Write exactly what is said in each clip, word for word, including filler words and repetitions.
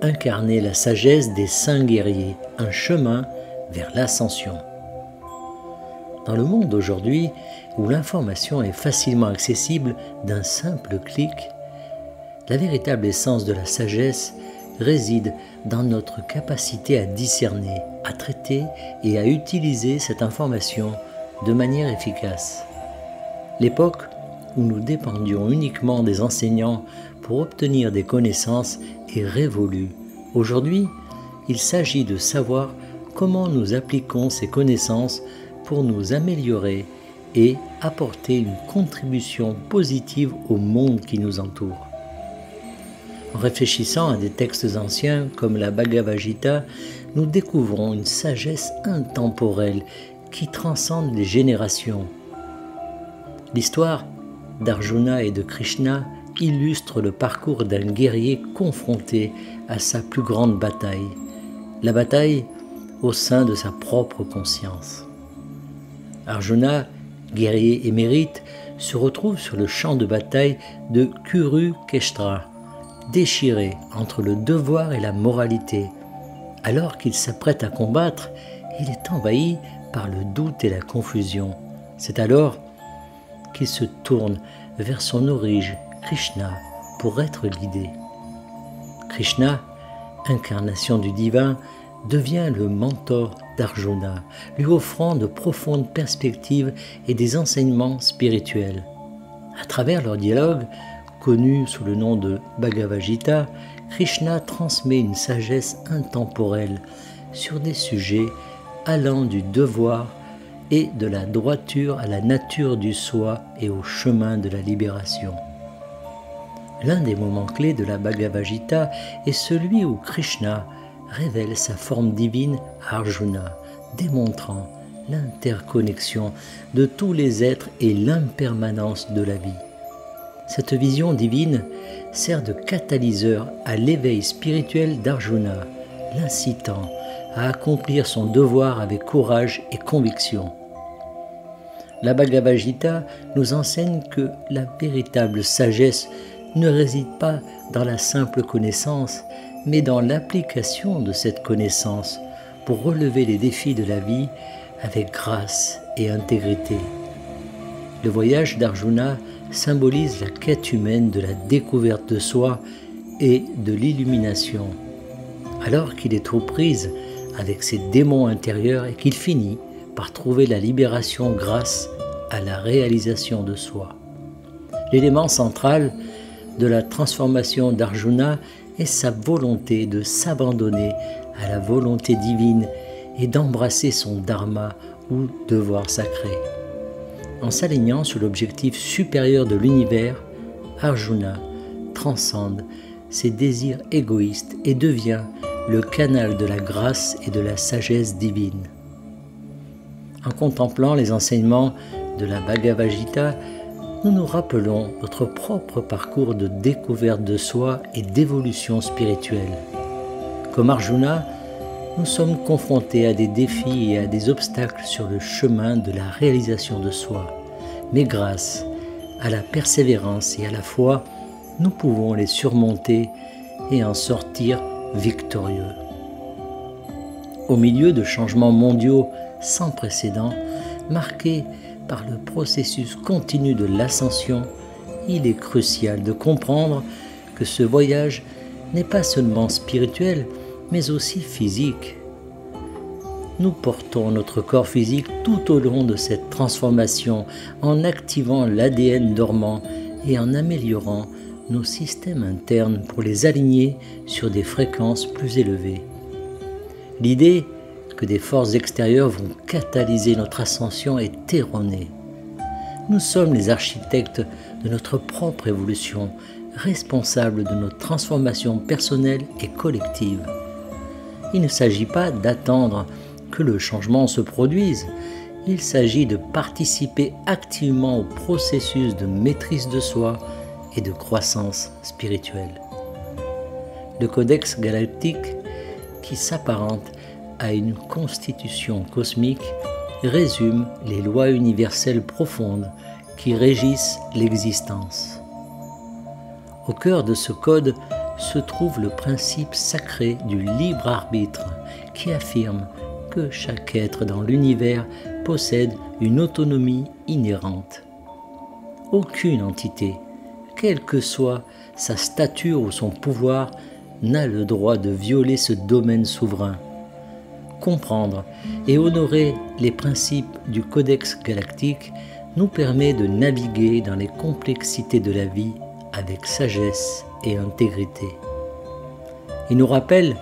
Incarner la sagesse des saints guerriers, un chemin vers l'ascension. Dans le monde d'aujourd'hui, où l'information est facilement accessible d'un simple clic, la véritable essence de la sagesse réside dans notre capacité à discerner, à traiter et à utiliser cette information de manière efficace. L'époque où nous dépendions uniquement des enseignants pour obtenir des connaissances est révolue. Aujourd'hui, il s'agit de savoir comment nous appliquons ces connaissances pour nous améliorer et apporter une contribution positive au monde qui nous entoure. En réfléchissant à des textes anciens comme la Bhagavad Gita, nous découvrons une sagesse intemporelle qui transcende les générations. L'histoire d'Arjuna et de Krishna illustre le parcours d'un guerrier confronté à sa plus grande bataille, la bataille au sein de sa propre conscience. Arjuna, guerrier émérite, se retrouve sur le champ de bataille de Kurukshetra, déchiré entre le devoir et la moralité. Alors qu'il s'apprête à combattre, il est envahi par le doute et la confusion. C'est alors qu'il se tourne vers son origine, Krishna, pour être guidé. Krishna, incarnation du divin, devient le mentor d'Arjuna, lui offrant de profondes perspectives et des enseignements spirituels. À travers leur dialogue, connu sous le nom de Bhagavad Gita, Krishna transmet une sagesse intemporelle sur des sujets allant du devoir et de la droiture à la nature du soi et au chemin de la libération. L'un des moments clés de la Bhagavad Gita est celui où Krishna révèle sa forme divine à Arjuna, démontrant l'interconnexion de tous les êtres et l'impermanence de la vie. Cette vision divine sert de catalyseur à l'éveil spirituel d'Arjuna, l'incitant à accomplir son devoir avec courage et conviction. La Bhagavad Gita nous enseigne que la véritable sagesse ne réside pas dans la simple connaissance, mais dans l'application de cette connaissance pour relever les défis de la vie avec grâce et intégrité. Le voyage d'Arjuna symbolise la quête humaine de la découverte de soi et de l'illumination. Alors qu'il est aux prises avec ses démons intérieurs et qu'il finit par trouver la libération grâce à la réalisation de soi. L'élément central de la transformation d'Arjuna est sa volonté de s'abandonner à la volonté divine et d'embrasser son dharma ou devoir sacré. En s'alignant sur l'objectif supérieur de l'univers, Arjuna transcende ses désirs égoïstes et devient le canal de la grâce et de la sagesse divine. En contemplant les enseignements de la Bhagavad Gita, nous nous rappelons notre propre parcours de découverte de soi et d'évolution spirituelle. Comme Arjuna, nous sommes confrontés à des défis et à des obstacles sur le chemin de la réalisation de soi. Mais grâce à la persévérance et à la foi, nous pouvons les surmonter et en sortir victorieux. Au milieu de changements mondiaux sans précédent, marqués par le processus continu de l'ascension, il est crucial de comprendre que ce voyage n'est pas seulement spirituel, mais aussi physique. Nous portons notre corps physique tout au long de cette transformation en activant l'A D N dormant et en améliorant nos systèmes internes pour les aligner sur des fréquences plus élevées. L'idée que des forces extérieures vont catalyser notre ascension est erronée. Nous sommes les architectes de notre propre évolution, responsables de notre transformation personnelle et collective. Il ne s'agit pas d'attendre que le changement se produise, il s'agit de participer activement au processus de maîtrise de soi et de croissance spirituelle. Le Codex Galactique, qui s'apparente à une constitution cosmique, résume les lois universelles profondes qui régissent l'existence. Au cœur de ce code, se trouve le principe sacré du libre arbitre qui affirme que chaque être dans l'univers possède une autonomie inhérente. Aucune entité, quelle que soit sa stature ou son pouvoir, n'a le droit de violer ce domaine souverain. Comprendre et honorer les principes du Codex Galactique nous permet de naviguer dans les complexités de la vie avec sagesse et intégrité. Il nous rappelle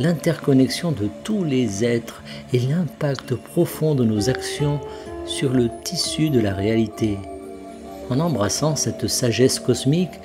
l'interconnexion de tous les êtres et l'impact profond de nos actions sur le tissu de la réalité. En embrassant cette sagesse cosmique,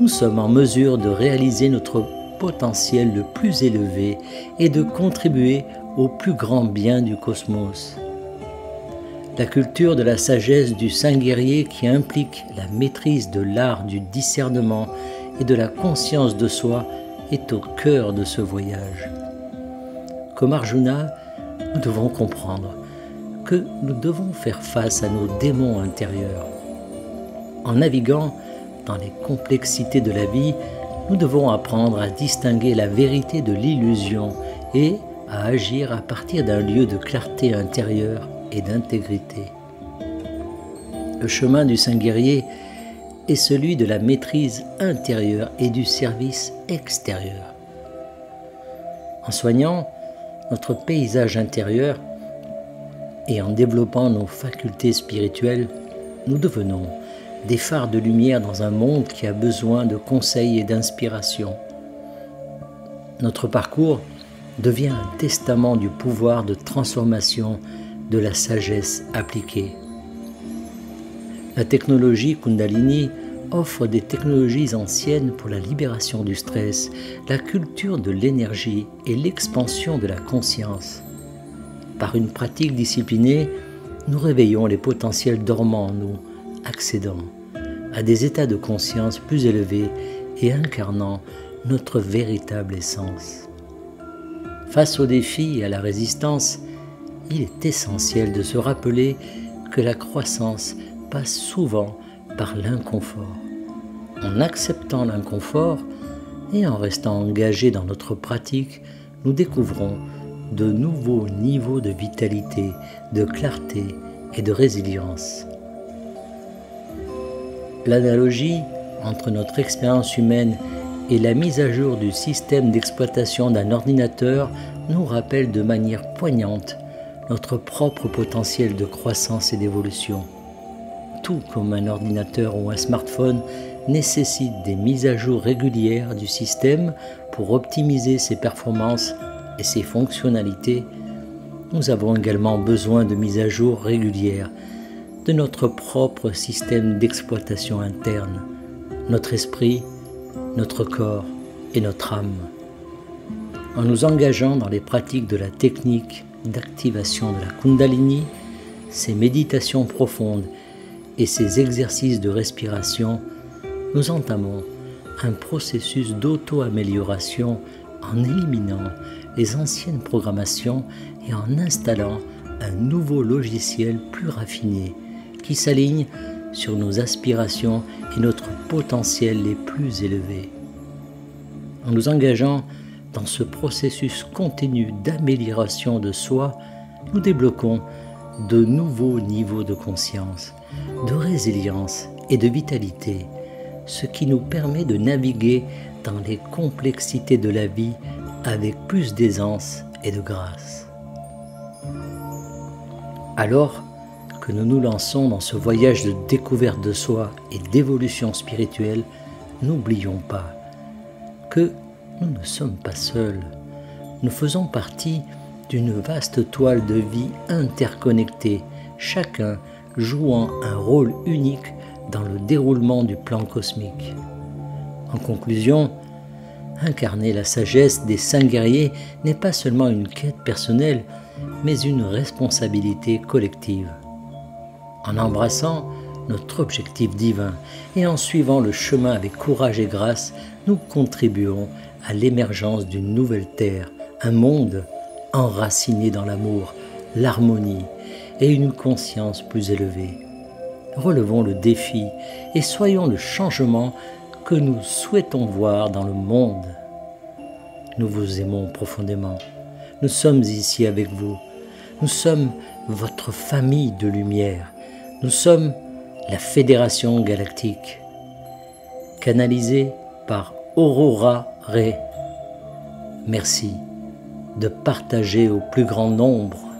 nous sommes en mesure de réaliser notre potentiel le plus élevé et de contribuer au plus grand bien du cosmos. La culture de la sagesse du saint guerrier qui implique la maîtrise de l'art du discernement et de la conscience de soi est au cœur de ce voyage. Comme Arjuna, nous devons comprendre que nous devons faire face à nos démons intérieurs. En naviguant dans les complexités de la vie, nous devons apprendre à distinguer la vérité de l'illusion et à agir à partir d'un lieu de clarté intérieure et d'intégrité. Le chemin du saint guerrier est celui de la maîtrise intérieure et du service extérieur. En soignant notre paysage intérieur et en développant nos facultés spirituelles, nous devenons des phares de lumière dans un monde qui a besoin de conseils et d'inspiration. Notre parcours devient un testament du pouvoir de transformation de la sagesse appliquée. La technologie Kundalini offre des technologies anciennes pour la libération du stress, la culture de l'énergie et l'expansion de la conscience. Par une pratique disciplinée, nous réveillons les potentiels dormants en nous, accédant à des états de conscience plus élevés et incarnant notre véritable essence. Face aux défis et à la résistance, il est essentiel de se rappeler que la croissance passe souvent par l'inconfort. En acceptant l'inconfort et en restant engagés dans notre pratique, nous découvrons de nouveaux niveaux de vitalité, de clarté et de résilience. L'analogie entre notre expérience humaine et la mise à jour du système d'exploitation d'un ordinateur nous rappelle de manière poignante notre propre potentiel de croissance et d'évolution. Tout comme un ordinateur ou un smartphone nécessite des mises à jour régulières du système pour optimiser ses performances et ses fonctionnalités, nous avons également besoin de mises à jour régulières de notre propre système d'exploitation interne, notre esprit, notre corps et notre âme. En nous engageant dans les pratiques de la technique d'activation de la Kundalini, ces méditations profondes et ces exercices de respiration, nous entamons un processus d'auto-amélioration en éliminant les anciennes programmations et en installant un nouveau logiciel plus raffiné qui s'aligne sur nos aspirations et notre potentiel les plus élevés. En nous engageant dans ce processus continu d'amélioration de soi, nous débloquons de nouveaux niveaux de conscience, de résilience et de vitalité, ce qui nous permet de naviguer dans les complexités de la vie avec plus d'aisance et de grâce. Alors que nous nous lançons dans ce voyage de découverte de soi et d'évolution spirituelle, n'oublions pas que nous ne sommes pas seuls. Nous faisons partie d'une vaste toile de vie interconnectée, chacun jouant un rôle unique dans le déroulement du plan cosmique. En conclusion, incarner la sagesse des saints guerriers n'est pas seulement une quête personnelle, mais une responsabilité collective. En embrassant notre objectif divin et en suivant le chemin avec courage et grâce, nous contribuons à l'émergence d'une nouvelle terre, un monde enraciné dans l'amour, l'harmonie et une conscience plus élevée. Relevons le défi et soyons le changement que nous souhaitons voir dans le monde. Nous vous aimons profondément. Nous sommes ici avec vous. Nous sommes votre famille de lumière. Nous sommes la Fédération Galactique, canalisée par Aurora Ray. Merci de partager au plus grand nombre